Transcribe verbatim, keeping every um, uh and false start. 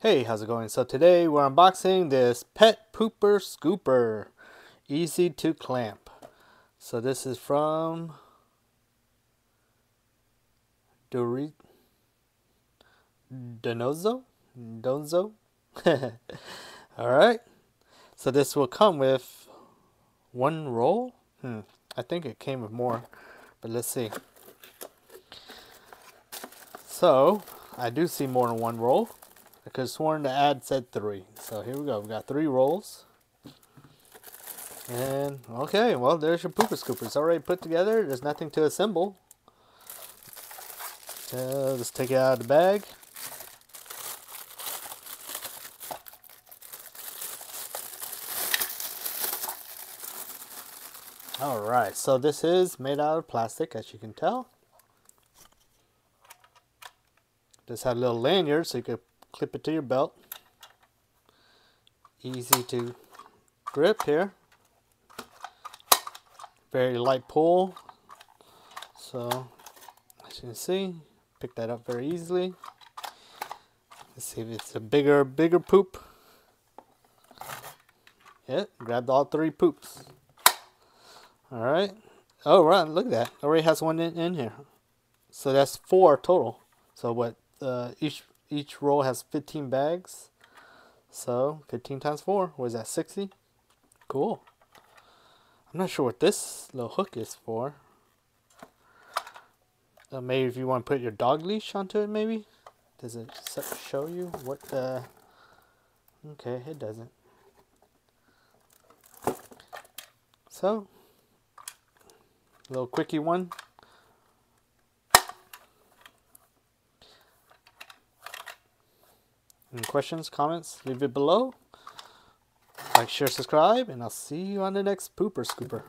Hey, how's it going? So today we're unboxing this Pet Pooper Scooper, easy to clamp. So this is from Dnuzo? Dnuzo? Alright, so this will come with one roll? Hmm, I think it came with more, but let's see. So, I do see more than one roll. I could have sworn the ad said three. So here we go. We got three rolls. And okay, well, there's your Pooper Scooper. It's already put together. There's nothing to assemble. Uh, let's take it out of the bag. Alright, so this is made out of plastic, as you can tell. Just had a little lanyard so you could clip it to your belt. Easy to grip here. Very light pull. So, as you can see, pick that up very easily. Let's see if it's a bigger, bigger poop. Yep, grabbed all three poops. Alright. Oh, right, look at that. Already has one in, in here. So that's four total. So what, uh, each... Each roll has fifteen bags, so fifteen times four, what is that, sixty? Cool. I'm not sure what this little hook is for. Uh, maybe if you want to put your dog leash onto it, maybe? Does it show you what the... Okay, it doesn't. So, little quickie one. Any questions, comments, leave it below. Like, share, subscribe, and I'll see you on the next Pooper Scooper.